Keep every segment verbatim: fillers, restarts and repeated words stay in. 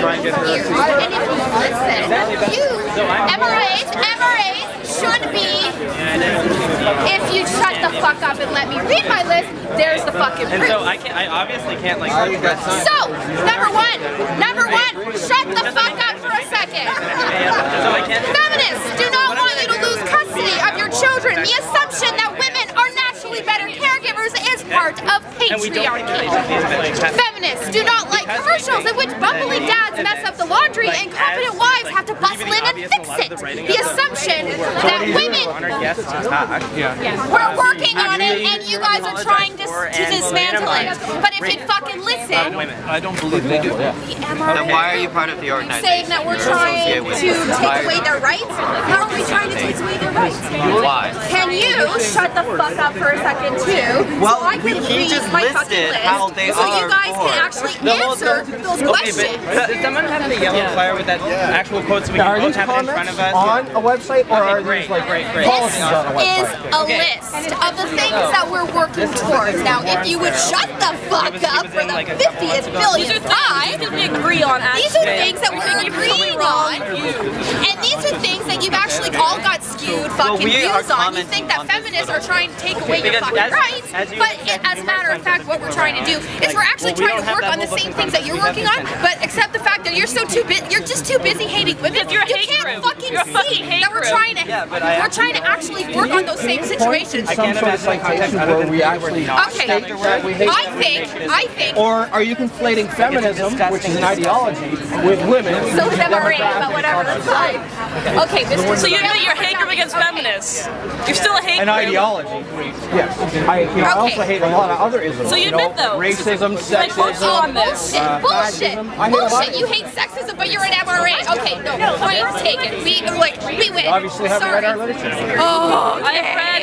try and get her to... And if you listen, you, M R As, M R As should be, if you shut the fuck up and let me read my list, there's the fucking proof. And so I can't, I obviously can't like... So, number one, number one, shut the fuck up for a second. Feminists do not want you to lose custody of your children. The assumption that women are naturally better caregivers is part of patriarchy. Feminists do not like commercials in which bumbling dads mess up the laundry and competent wives have to bustle in and fix it. The assumption that women were working on it and you guys are trying to, to dismantle it. But if you'd fucking listen... I don't believe they do that. Then why are you part of the organization? Saying that we're trying to take away their rights? How are we trying to take away their rights? Why? Can you shut the fuck up for a second too? Well, so I can he just my listed list how they so are you guys for. Can actually the answer whole, those okay, questions. But does someone have the yellow yeah. flyer with that yeah. actual quote so we can both have it in front of us? On yeah. a website or okay, are great, these like great, great. This is on a, website. a okay. list of the things that we're working this towards. Now, if you would shut the fuck up for the fiftieth billionth time, these are things that we're agreeing on, and these are things that you've actually all got skewed fucking views on. You think that feminists are trying to take away your fucking rights, but as a matter of fact, what we're trying to do is we're actually trying to work on the same things that you're working on, but except the fact that you're so too busy, you're just too busy hating women. You can't fucking see that we're trying to, we're trying to actually work on those same situations. I can't imagine context where we actually not. Okay, I think, I think. Or are you conflating feminism, which is an ideology, with women? So we have a rant about whatever that's like. Okay, this so you're you're hating against feminists. You're still a hate. An ideology. Yes, I also hate a lot of other isms. So you admit though. Racism, sexism, bullshit, bullshit, bullshit. You hate sexism, but you're an M R A. Okay, no, point taken. We like we win. Obviously, haven't read our literature. Oh, I read.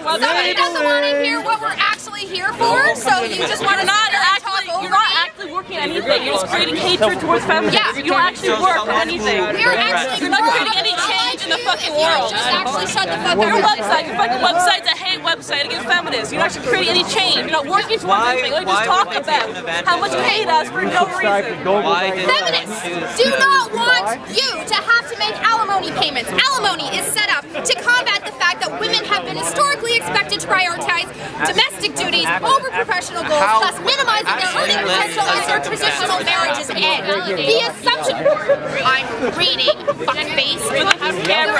Somebody doesn't want to hear what we're actually here for, so you just want to not actually. You're not actually working on anything. You're just creating hatred towards feminists. Yeah, you don't actually work on anything. We're actually not creating any change in the fucking world. Actually, shut the fuck up. Your website, your fucking website's a hate website against feminists. You're not actually creating any change. You're not working towards anything. Like just talk about how much you hate us for no reason. Feminists do not want you to have to make alimony payments. Alimony is set up to combat the fact that women have been historically expected to prioritize domestic duties over professional goals, thus minimizing their earning potential as their traditional marriages end. The assumption I'm reading fuckface. I'm,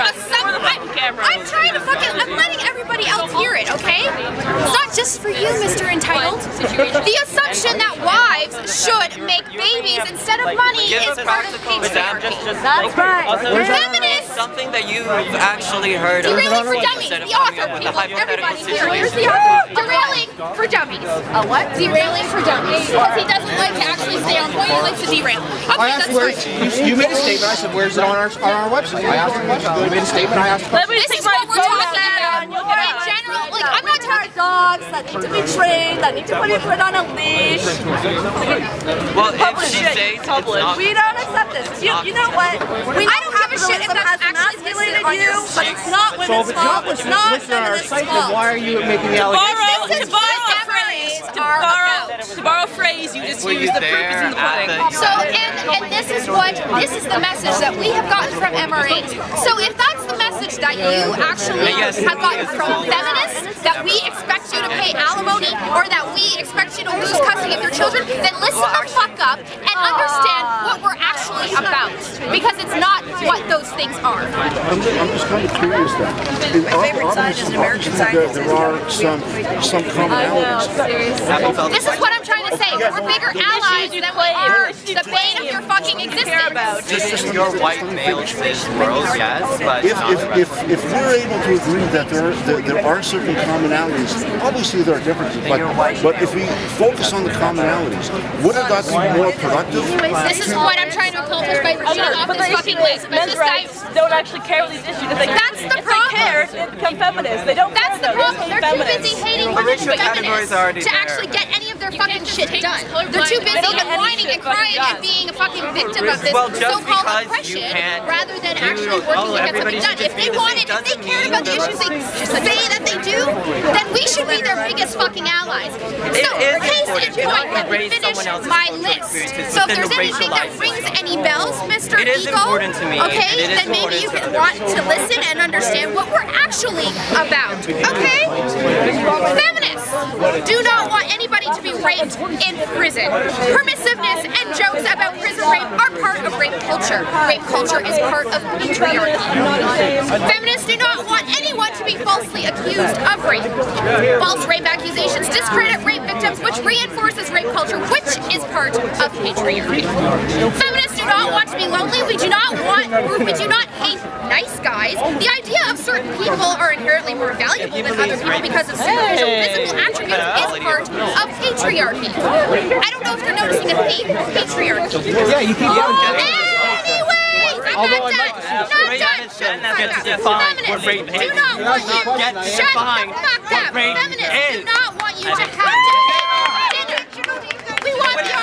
I'm trying to fucking I'm letting everybody else hear it, okay? It's not just for you, Mister Entitled. The assumption that wives should make babies instead of money is part of patriarchy. That's right. Feminists! Something that you've actually heard of. Derailing for Dummies, the author, people, everybody here. Here's the author. Derailing for Dummies. A what? Derailing for Dummies. Because he doesn't like to actually stay on point, he likes to derail. Okay, that's great. You made a statement, I said, where's it on our, on our website? I asked you. You made a statement, I asked you. This is what we're talking about. In general, like, I'm not talking dogs that need to be trained, that need to be put on a leash. Well, if she stays public. We don't accept this. You, you know what? We I don't give a shit if that's actually listed on your site. But it's not women's fault. It's not feminist's fault. Why are you making the allegation? This is what memories are about. To borrow a phrase, you just use the proof is in the pudding. So, and, and this is what, this is the message that we have gotten from M R As. So if that's the message that you actually have gotten from feminists, that we expect you to pay alimony, or that we expect you to lose custody of your children, then listen the fuck up and understand what we're actually about. Because it's not what those things are. I'm just, I'm just kind of curious that. My favorite side is American Science. There are some, some commonalities. This is what I'm trying to say. We're bigger allies than we are the bane of your fucking existence. This is your white male situation, world, yes, but if, if, if, if we're able to agree that there, that there are certain commonalities, obviously there are differences, but, but if we focus on the commonalities, wouldn't that be more productive? This is what I'm trying to accomplish by reading off this fucking list. Men's rights don't actually care about these issues. That's the problem. If they care, they become feminists. They don't care. That's the problem. They're too busy hating women to actually get any of their their fucking shit done. They're too busy and whining and crying and being a fucking victim of this so-called oppression rather than actually working to get something done. If they wanted, if they cared about the issues they say that they do, then we should be their biggest fucking allies. So, case in point, let me finish my list. So if there's anything that rings any bells, Mister Eagle, okay, then maybe you can want to listen and understand what we're actually about, okay? Feminists do not want anybody to be raped in prison. Permissiveness and jokes about prison rape are part of rape culture. Rape culture is part of patriarchy. Feminists do not want anyone to be falsely accused of rape. False rape accusations discredit rape victims, which reinforces rape culture, which is part of patriarchy. Feminists do not want to be lonely. We do not want, or we do not hate nice guys. The idea of certain people are inherently more valuable than other people because of superficial physical attributes is part of patriarchy. I don't know if you're noticing a theme. Patriarchy. Yeah, you keep going. Anyways, I'm not done. Feminists do not want you to shut the fuck up. Feminists do not want you to have to pay. We want the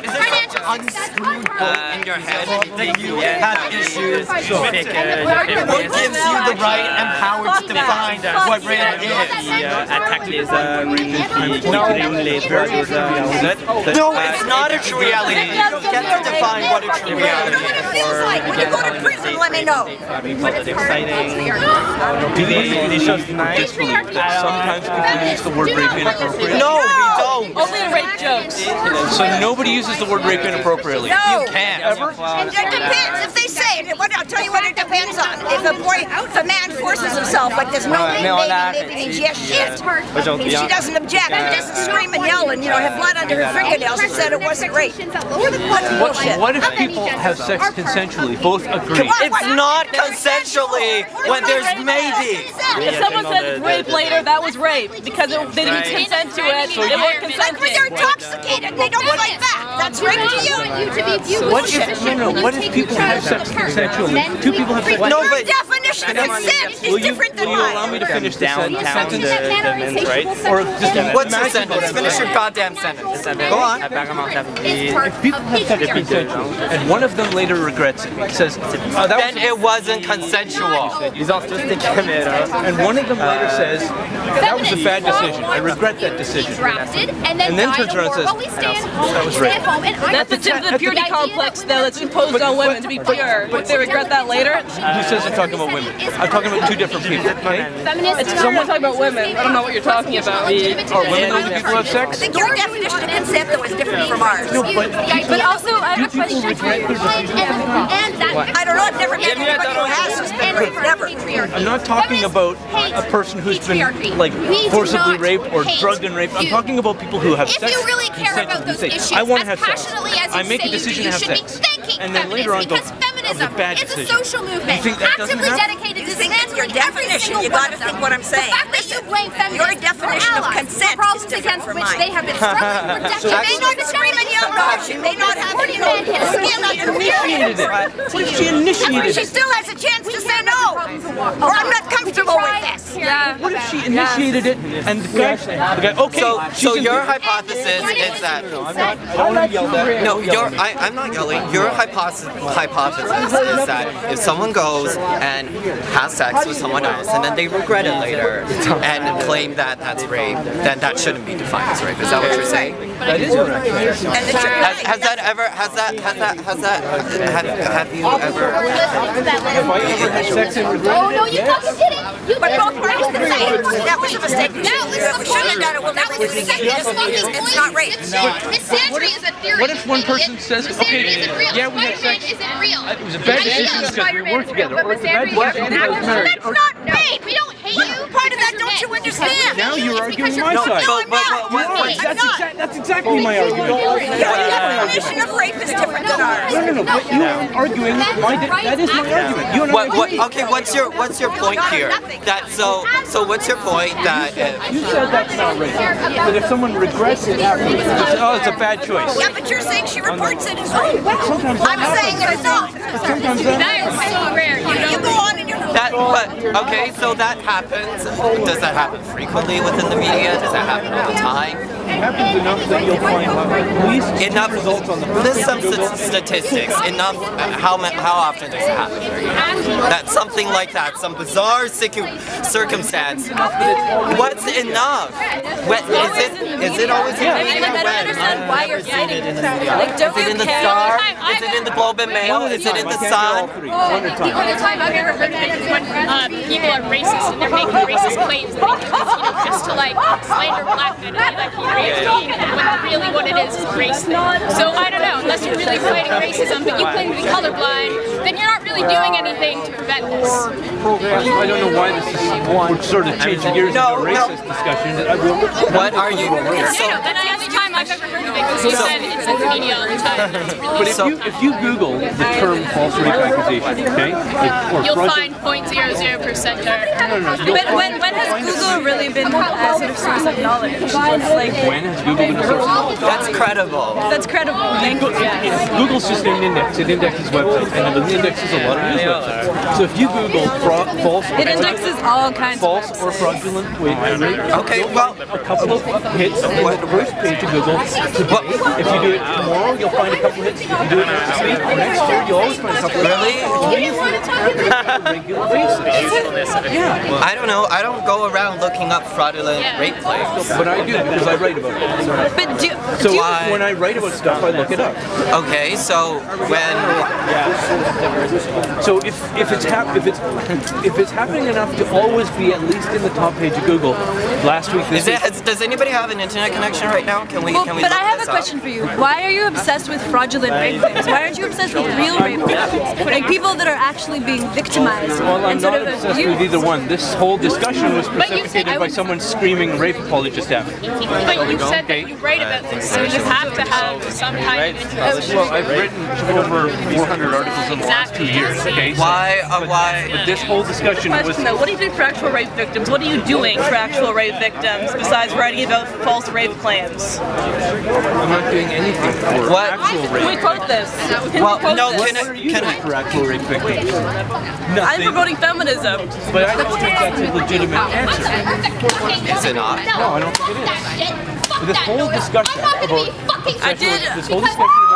financial unscrewed uh, in your head that you have issues with it. What gives you the right and power to define what rape is? No, it's not a true reality. You get to define what a true reality is. It feels like when you go to prison, let me know. But it's exciting. Sometimes people use the word rape inappropriately. No, we don't. Only rape jokes. So nobody uses the word rape inappropriately. No. You can't. Ever? It depends. If they say it, I'll tell you what it depends on. If a boy, if a man forces himself, but there's no name, maybe, maybe, yes, shit. If she doesn't object, she doesn't scream and yell and, you know, have blood under her fingernails and said it wasn't rape. What, what if people have sex consensually, both agree? It's not consensually when there's maybe. If someone said it's rape later, that was rape because it, they didn't consent to it, they weren't consenting. Like they're intoxicated, they don't like that. That's rape to you. What if, you know, what if people have sex consensually? Two people have sex consensually. No, but definition of consent is different than mine. Will you allow me to finish this sentence? Or just what's the sentence? Finish your goddamn sentence. Go on. If people have sex consensually and one of them later regrets it, says, oh, that then it wasn't consensual. He's off just the camera. And one of them later says, that was a bad decision. I regret that decision. And then turns around and says, that was rape. And that's the tip of the purity complex, though, that's imposed on women to be pure. If they regret that later. Who says I'm talking about women? I'm talking about two different people. Someone's talking about women. I don't know what you're talking about. Are women and people have sex? I think your definition of consent was different from ours. But also, I have a question for you. I don't know. I've never met anybody who has this rape. Never. I'm not talking about a person who's been like forcibly raped or drugged and raped. I'm talking about people who have sex. If you really care about those issues, I want to have. As passionately as you I make say a decision you do, you should sex. Be thanking and then later on because go, feminism is a social movement actively dedicated to your definition. You got to think what I'm saying. The fact that you blame feminism, your definition of consent is different from mine. They have been struggling for decades. She may not scream and yell at you. She may not have you know skin under her initiated it. What if she initiated it? She still has a chance to say no, or I'm not comfortable with this. What if she initiated it and the guy, okay, so your hypothesis is that. No, you're, I, I'm not yelling. Your hypothesis, hypothesis is that if someone goes and has sex with someone else and then they regret it later and claim that that's rape, then that shouldn't be defined as rape. Is that what you're saying? That is what I'm saying. Has, has that ever, has that, has that, has that, have, have you ever? Have I ever had sex and regret it? Oh, no, you fucking did it! You both parties can say it. That was a mistake. That was a mistake. That was a mistake. It's not rape. Misandry is a theory. What if one person says, okay, yeah, we had sex, it was a bad decision because we worked together, or it's a bad decision because we were married. That's not rape! We don't hate you! What part of that don't you understand? Now you're arguing my side. That's exactly my argument. Your definition of rape is different than ours. No, no, no, but you're arguing, that is my argument. Okay, what's your what's your point here? That so, so what's your point that you said that's not rape, that if someone regrets it, oh, it's a bad choice. Yeah, but you're saying she reports it as rape. I'm saying it's not. That is so rare. You go on and you're that, but, okay, so that happens. Does that happen frequently within the media? Does that happen all the time? happens enough that you'll find out at least enough results on the There's some st statistics, enough uh, how how often does it happen? That something like that, some bizarre circumstance. What's enough? What, is it? Is it always in the media? Yeah. I mean, I don't understand why you're fighting. Like, don't you care? Is it in the Star? Is it in the Globe and Mail? Is it in the Sun? Oh, the only time I've ever heard of it is when uh, people are racist and they're making racist claims that they do this, you know, just to like slander black men and be like, you know, when really what it is is racism. So I don't know, unless you're really fighting racism, but you claim to be colorblind, then you're not really doing anything to prevent this. I don't know why this is we're sort of changing gears into a racist discussion. What are you? So, no, no, that's the only time I've ever heard of it, because you said it's in the media all the time. But if you, if you Google the term false rape accusation, okay? If, or you'll find zero point zero zero percent are... No, no, no. But when, when has Google really been a sort of source of knowledge? Like, when has Google been a source of knowledge? That's credible. That's credible. Thank you. Yeah. Google's just an index. It indexes websites, and it indexes a lot of news websites. So if you Google fraud, false... It indexes all kinds false of False or fraudulent... Wait, wait, okay, well... A couple of hits on the first page of Google. If you do it tomorrow, you'll find a couple hits. If you do it next week, or next year, you'll always find a couple hits. Really? Yeah. I don't know. I don't go around looking up fraudulent yeah. rape claims. But I do, because I write about it. But do, so do I, when I write about stuff, I look it up. Okay, so when... Yeah. So if, if, it's hap if, it's, if it's happening enough to always be at least in the top page of Google, last week, this week... Has, does anybody have an internet connection right now? Can we? Well, can we but I have a question up? for you. Why are you obsessed with fraudulent rape claims? Why aren't you obsessed with real rape claims? Like people that are actually being victimized. Well, I'm not obsessed with either one. This whole discussion was precipitated by someone screaming "rape apologist" at me. But you said that you write about this, so you have to have some kind of interest. Well, I've written over four hundred articles in the last two years. Okay. Why? Uh, why? But this whole discussion was. Though, what do you do for actual rape victims? What are you doing for actual rape victims? Besides writing about false rape claims, I'm not doing anything for what? actual rape. Can we quote this? Can well, we quote no. This? Can what I, are you can I, for actual rape victims? Nothing. I'm promoting feminism. But I don't think that's a legitimate answer. Is it not? No, I don't think it is. This whole discussion about. I did. This whole discussion about.